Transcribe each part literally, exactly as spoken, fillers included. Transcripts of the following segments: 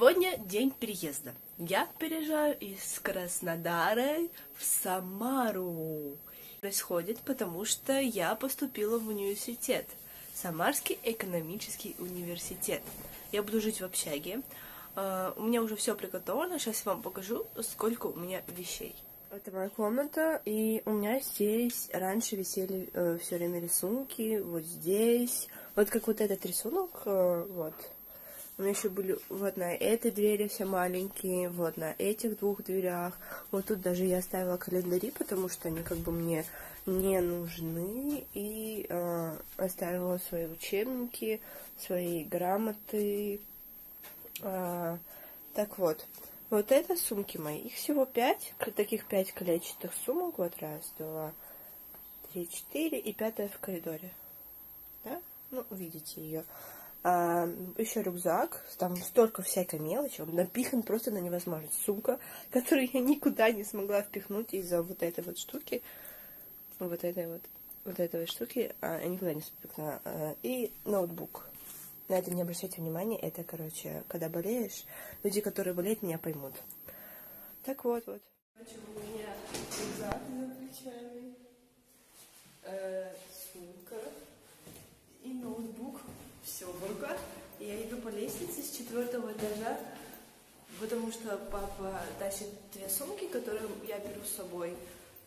Сегодня день переезда. Я переезжаю из Краснодара в Самару. Происходит потому, что я поступила в университет. Самарский экономический университет. Я буду жить в общаге. У меня уже все приготовлено. Сейчас я вам покажу, сколько у меня вещей. Это моя комната, и у меня здесь раньше висели э, все время рисунки, вот здесь, вот как вот этот рисунок, э, вот. У меня еще были вот на этой двери все маленькие, вот на этих двух дверях. Вот тут даже я оставила календари, потому что они как бы мне не нужны, и э, оставила свои учебники, свои грамоты. Э, так вот. Вот это сумки мои. Их всего пять. Таких пять клетчатых сумок. Вот раз, два, три, четыре. И пятая в коридоре. Да? Ну, видите ее. А, еще рюкзак. Там столько всякой мелочи. Он напихан просто на невозможность. Сумка, которую я никуда не смогла впихнуть из-за вот этой вот штуки. Вот этой вот. Вот этой вот штуки. А, я никуда не впихнула. А, и ноутбук. На это не обращайте внимания, это, короче, когда болеешь, люди, которые болеют, меня поймут. Так вот, вот. Короче, у меня рюкзак за плечами, э, сумка и ноутбук. Все в руках. Я иду по лестнице с четвертого этажа, потому что папа тащит две сумки, которые я беру с собой.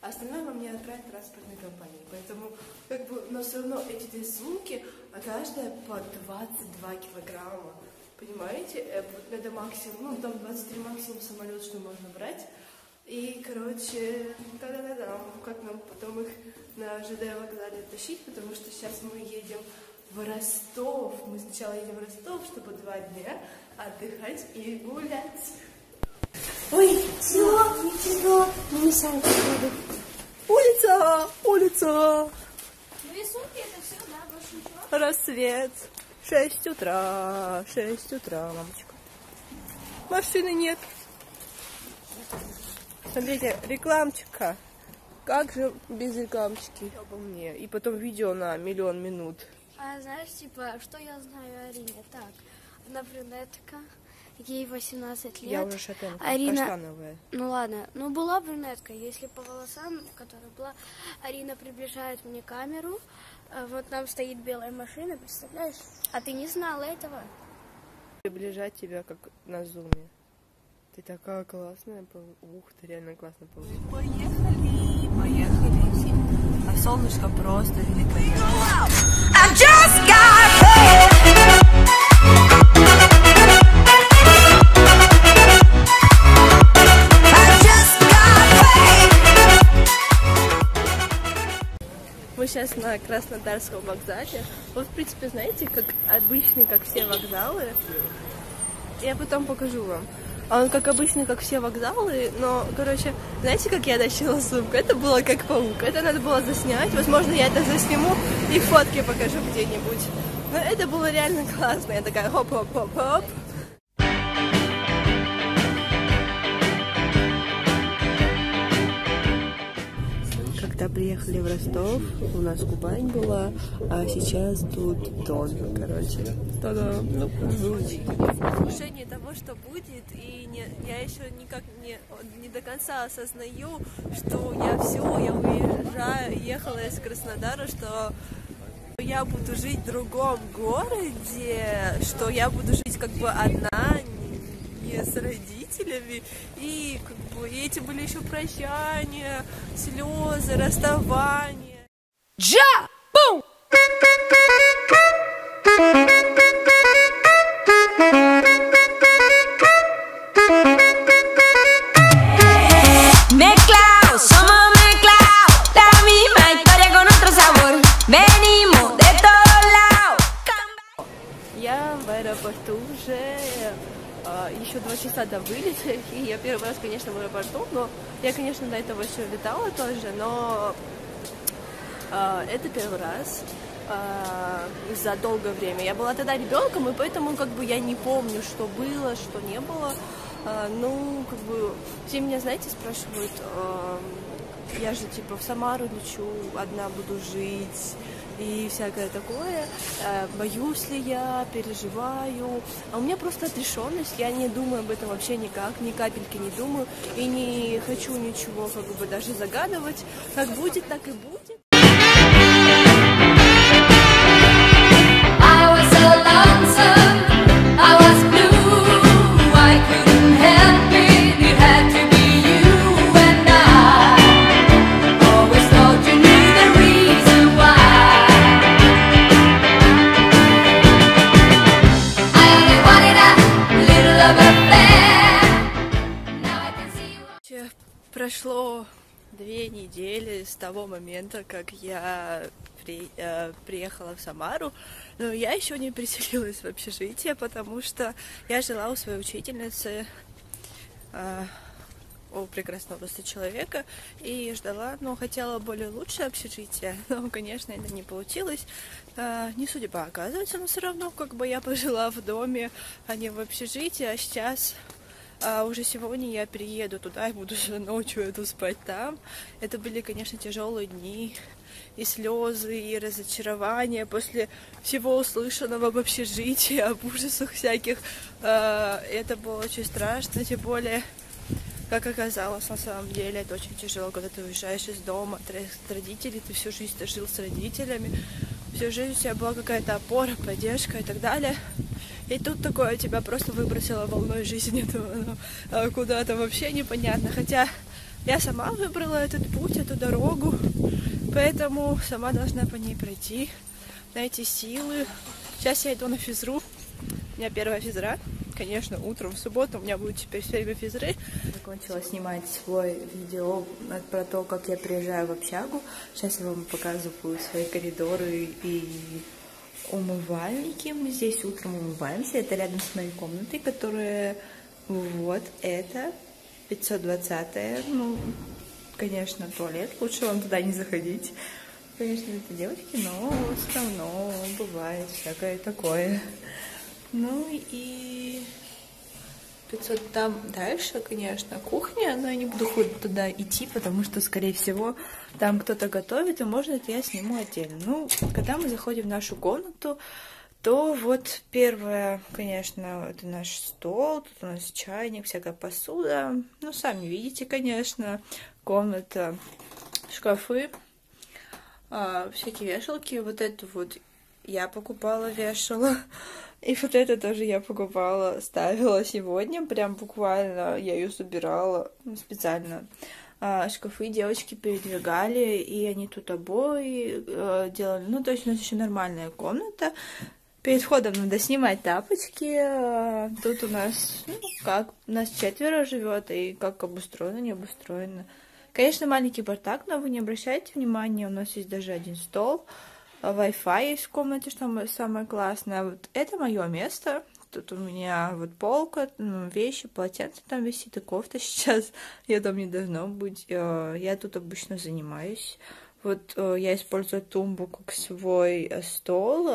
Остальное во мне отправит транспортной компании. Поэтому, как бы, но все равно эти две сумки, а каждая по двадцать два килограмма. Понимаете? Надо максимум, ну, там двадцать три максимум самолет, что можно брать. И, короче, та-да-да-да, как нам потом их на ЖД вокзале тащить, потому что сейчас мы едем в Ростов. Мы сначала едем в Ростов, чтобы два дня отдыхать и гулять. Ой, ничего, ничего, не мешай. Улица, улица. Две сумки, это все, да, больше ничего. Рассвет, шесть утра, шесть утра, мамочка. Машины нет. Смотрите, рекламчика. Как же без рекламчики? Обо мне. И потом видео на миллион минут. А знаешь, типа, что я знаю о Арине? Так, она брюнетка. Ей восемнадцать лет. Я уже шатенка, Арина... каштановая. Ну ладно, ну была брюнетка. Если по волосам, которая была, Арина приближает мне камеру. Вот там стоит белая машина, представляешь? А ты не знала этого? Приближать тебя как на зуме. Ты такая классная. Ух, ты реально классно получилась. Поехали, поехали. А солнышко просто великолепно. Мы сейчас на Краснодарском вокзале. Вот, в принципе, знаете, как обычный, как все вокзалы. Я потом покажу вам. А он как обычный, как все вокзалы, но, короче, знаете, как я тащила сумку? Это было как паук. Это надо было заснять. Возможно, я это засниму и фотки покажу где-нибудь. Но это было реально классно. Я такая хоп-хоп-хоп-хоп. Когда приехали в Ростов, у нас Кубань была, а сейчас тут Томск, короче. Та-дам! Ну, в отношении того, что будет, и не, я еще никак не, не до конца осознаю, что я все, я уезжаю, ехала из Краснодара, что я буду жить в другом городе, что я буду жить как бы одна, с родителями, и, как бы, и эти были еще прощания, слезы, расставания. Джа! Бум! Я в аэропорту уже. Еще два часа до вылета, и я первый раз, конечно, в аэропорту, но я, конечно, до этого еще летала тоже, но э, это первый раз э, за долгое время. Я была тогда ребенком, и поэтому как бы я не помню, что было, что не было. Э, ну, как бы все меня, знаете, спрашивают, э, Я же типа в Самару лечу, одна буду жить и всякое такое. Боюсь ли я, переживаю. А у меня просто отрешенность, я не думаю об этом вообще никак, ни капельки не думаю и не хочу ничего как бы даже загадывать. Как будет, так и будет. Прошло две недели с того момента, как я при, э, приехала в Самару, но я еще не переселилась в общежитие, потому что я жила у своей учительницы, э, у прекрасного просто человека, и ждала, но хотела более лучшее общежитие, но, конечно, это не получилось. Э, не судьба, оказывается, но все равно как бы я пожила в доме, а не в общежитии, а сейчас... А уже сегодня я приеду туда и буду ночью иду спать там. Это были, конечно, тяжелые дни, и слезы, и разочарования после всего услышанного в общежитии, об ужасах всяких. Это было очень страшно, тем более, как оказалось, на самом деле, это очень тяжело, когда ты уезжаешь из дома, от родителей, ты всю жизнь ты жил с родителями, всю жизнь у тебя была какая-то опора, поддержка и так далее. И тут такое тебя просто выбросило волной жизни ну, куда-то вообще непонятно. Хотя я сама выбрала этот путь, эту дорогу, поэтому сама должна по ней пройти, найти силы. Сейчас я иду на физру. У меня первая физра. Конечно, утром в субботу у меня будет теперь все время физры. Закончила снимать свой видео про то, как я приезжаю в общагу. Сейчас я вам показываю свои коридоры и... умывальники. Мы здесь утром умываемся. Это рядом с моей комнатой, которая... Вот это. пятьсот двадцатая. Ну, конечно, туалет. Лучше вам туда не заходить. Конечно, это девочки, но все равно бывает всякое такое. Ну и... пятьсот там дальше, конечно, кухня, но я не буду туда идти, потому что, скорее всего, там кто-то готовит, и, может, это я сниму отдельно. Ну, когда мы заходим в нашу комнату, то вот первое, конечно, это наш стол, тут у нас чайник, всякая посуда. Ну, сами видите, конечно, комната, шкафы, всякие вешалки. Вот эту вот я покупала, вешала. И вот это тоже я покупала, ставила сегодня, прям буквально я ее собирала специально. А, шкафы девочки передвигали, и они тут обои э, делали. Ну, то есть у нас еще нормальная комната. Перед входом надо снимать тапочки. А, тут у нас, ну, как, нас четверо живет, и как обустроено, не обустроено. Конечно, маленький бардак, но вы не обращайте внимания, у нас есть даже один стол. Wi-Fi есть в комнате, что самое классное. Вот это мое место. Тут у меня вот полка, ну, вещи, полотенце там висит и кофта сейчас. Я там не должно быть. Я тут обычно занимаюсь. Вот я использую тумбу как свой стол.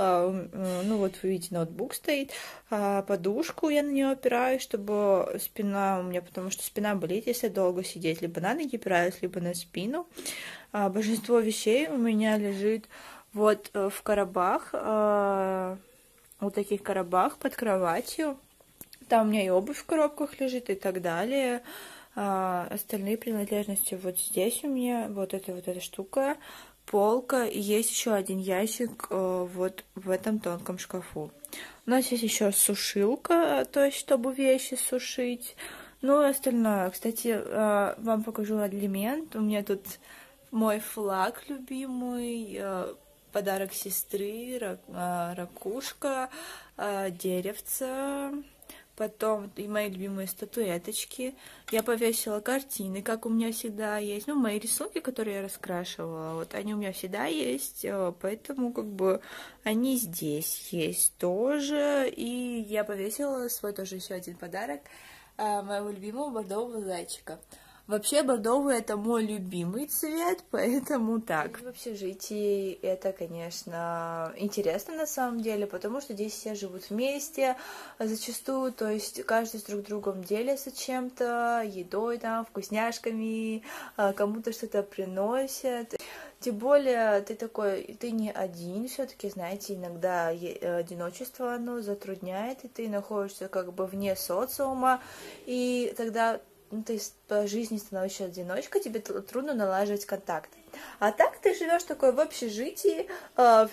Ну вот вы видите, ноутбук стоит. Подушку я на нее опираю, чтобы спина у меня, потому что спина болит, если долго сидеть. Либо на ноги опираюсь, либо на спину. Большинство вещей у меня лежит вот в коробах, э, вот таких коробах под кроватью. Там у меня и обувь в коробках лежит и так далее. Э, остальные принадлежности вот здесь у меня. Вот это вот эта штука, полка. И есть еще один ящик э, вот в этом тонком шкафу. У нас есть еще сушилка, то есть чтобы вещи сушить. Ну и остальное. Кстати, э, вам покажу элемент. У меня тут мой флаг любимый, э, подарок сестры, рак, а, ракушка, а, деревца, потом и мои любимые статуэточки. Я повесила картины, как у меня всегда есть. Ну, мои рисунки, которые я раскрашивала, вот они у меня всегда есть, поэтому как бы они здесь есть тоже. И я повесила свой тоже еще один подарок, а, моего любимого бордового зайчика. Вообще бордовый это мой любимый цвет, поэтому так. В общежитии это, конечно, интересно на самом деле, потому что здесь все живут вместе зачастую, то есть каждый с друг другом делится чем-то, едой, там, вкусняшками, кому-то что-то приносят. Тем более ты такой, ты не один, все-таки, знаете, иногда одиночество оно затрудняет, и ты находишься как бы вне социума, и тогда, ну, ты по жизни становишься одиночкой, тебе трудно налаживать контакты. А так ты живешь такой в общежитии,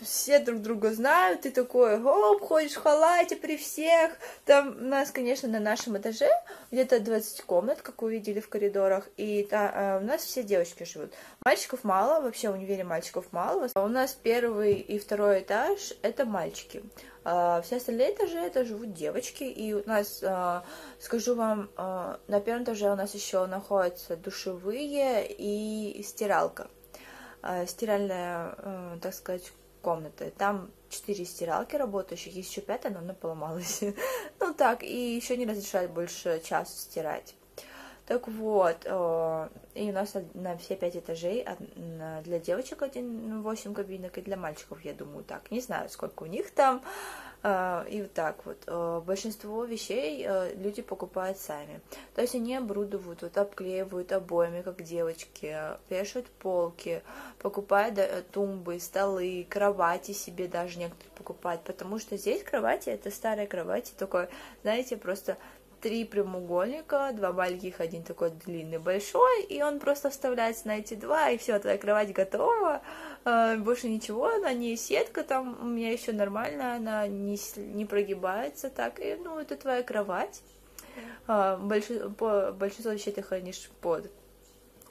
все друг друга знают, ты такой, оп, ходишь в халате при всех. Там у нас, конечно, на нашем этаже где-то двадцать комнат, как вы видели в коридорах, и та, у нас все девочки живут. Мальчиков мало, вообще в универе мальчиков мало. У нас первый и второй этаж – это мальчики. Все остальные этажи – это живут девочки, и у нас, скажу вам, на первом этаже у нас еще находятся душевые и стиралка. Стиральная, так сказать, комната. Там четыре стиралки работающих, есть еще пятая, но она поломалась. Ну так, и еще не разрешают больше часа стирать. Так вот, и у нас на все пять этажей для девочек один, восемь кабинок, и для мальчиков, я думаю, так. Не знаю, сколько у них там. И вот так вот. Большинство вещей люди покупают сами. То есть они оборудовывают, вот, обклеивают обоями, как девочки, вешают полки, покупают тумбы, столы, кровати себе даже некоторые покупают, потому что здесь кровати, это старые кровати, такой, знаете, просто три прямоугольника, два маленьких, один такой длинный, большой, и он просто вставляется на эти два, и все, твоя кровать готова, больше ничего, на ней сетка там у меня еще нормально, она не, не прогибается так, и ну, это твоя кровать, большинство, большинство вещей ты хранишь под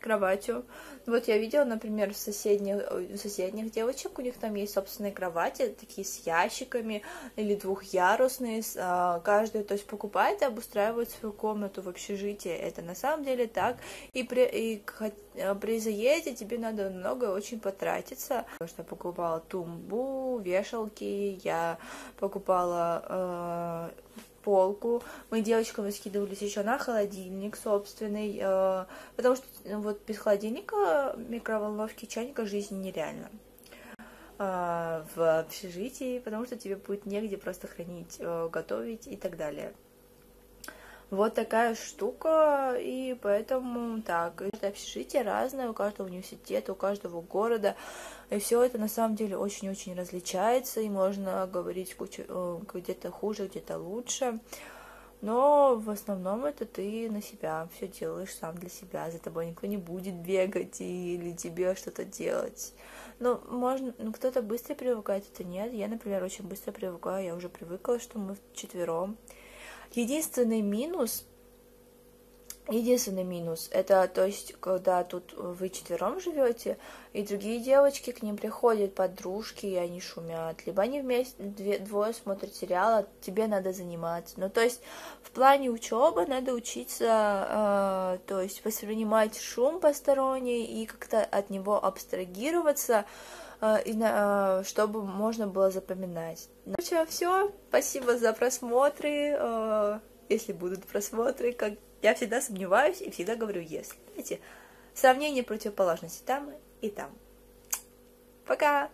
кроватью. Вот я видела, например, в соседних, у соседних девочек, у них там есть собственные кровати, такие с ящиками, или двухъярусные, каждый, то есть покупает и обустраивает свою комнату в общежитии, это на самом деле так, и при, и при заезде тебе надо много очень потратиться, потому что я покупала тумбу, вешалки, я покупала э, полку, мы девочкам скидывались еще на холодильник собственный, э, потому что вот без холодильника, микроволновки, чайника жизнь нереально э, в общежитии, потому что тебе будет негде просто хранить, э, готовить и так далее. Вот такая штука, и поэтому так, это общежитие разное, у каждого университета, у каждого города, и все это на самом деле очень-очень различается, и можно говорить где-то хуже, где-то лучше, но в основном это ты на себя все делаешь сам для себя, за тобой никто не будет бегать или тебе что-то делать. Ну, можно, ну, кто-то быстро привыкает, это нет, я, например, очень быстро привыкаю, я уже привыкла, что мы вчетвером. Единственный минус, единственный минус, это, то есть, когда тут вы четвером живете, и другие девочки, к ним приходят подружки, и они шумят, либо они вместе, две, двое смотрят сериалы, тебе надо заниматься. Ну, то есть, в плане учебы надо учиться, э, то есть, воспринимать шум посторонний и как-то от него абстрагироваться, чтобы можно было запоминать. Ну что, все. Спасибо за просмотры. Если будут просмотры, как я всегда сомневаюсь и всегда говорю «если». Знаете, сравнение противоположности там и там. Пока!